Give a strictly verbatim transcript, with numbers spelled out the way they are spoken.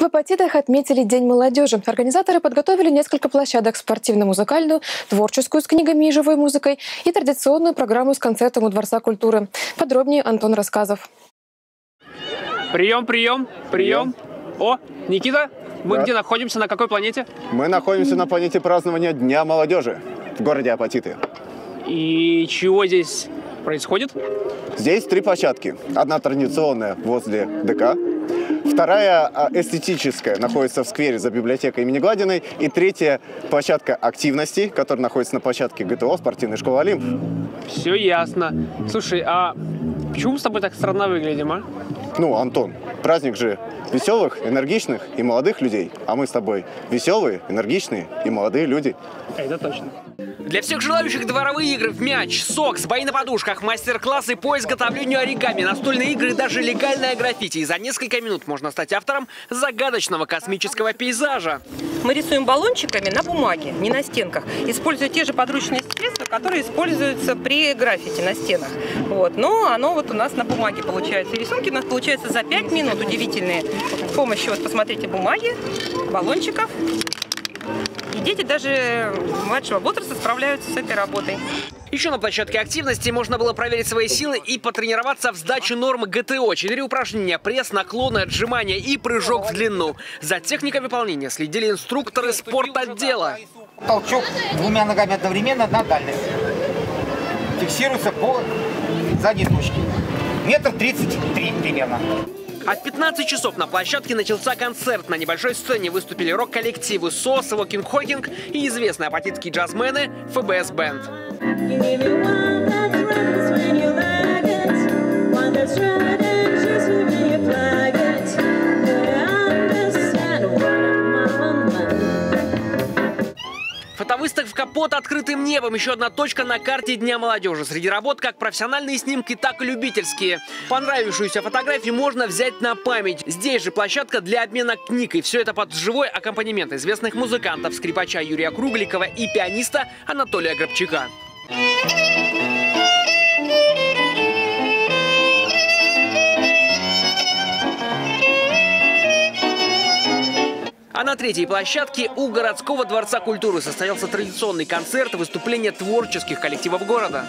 В Апатитах отметили День молодежи. Организаторы подготовили несколько площадок: спортивно-музыкальную, творческую с книгами и живой музыкой и традиционную программу с концертом у Дворца культуры. Подробнее Антон Рассказов. Прием, прием, прием. О, Никита, мы да. где находимся, на какой планете? Мы находимся на планете празднования Дня молодежи в городе Апатиты. И чего здесь происходит? Здесь три площадки. Одна традиционная возле ДК, вторая эстетическая находится в сквере за библиотекой имени Гладиной и третья площадка активности, которая находится на площадке ГТО спортивной школы Олимп. Все ясно. Слушай, а почему мы с тобой так странно выглядим, а? Ну, Антон, праздник же веселых, энергичных и молодых людей. А мы с тобой веселые, энергичные и молодые люди. Это точно. Для всех желающих дворовые игры в мяч, сокс, бои на подушках, мастер-классы по изготовлению оригами, настольные игры, даже легальное граффити. И за несколько минут можно стать автором загадочного космического пейзажа. Мы рисуем баллончиками на бумаге, не на стенках, используя те же подручные средства, которые используются при граффити на стенах. Вот. Но оно вот у нас на бумаге получается. И рисунки у нас получаются за пять минут удивительные. С помощью, вот посмотрите, бумаги, баллончиков. И дети даже младшего возраста справляются с этой работой. Еще на площадке активности можно было проверить свои силы и потренироваться в сдаче норм ГТО. Четыре упражнения: пресс, наклоны, отжимания и прыжок в длину. За техникой выполнения следили инструкторы спортотдела. Толчок двумя ногами одновременно на дальность. Фиксируется по задней точке. Метр тридцать три примерно. От пятнадцати часов на площадке начался концерт. На небольшой сцене выступили рок-коллективы СОС, Кинг Хокинг и известные апатитские джазмены ФБС Бэнд. Фотовыставка под открытым небом. Еще одна точка на карте Дня молодежи. Среди работ как профессиональные снимки, так и любительские. Понравившуюся фотографию можно взять на память. Здесь же площадка для обмена книг. И все это под живой аккомпанемент известных музыкантов, скрипача Юрия Кругликова и пианиста Анатолия Грабчика. А на третьей площадке у городского дворца культуры состоялся традиционный концерт и выступление творческих коллективов города.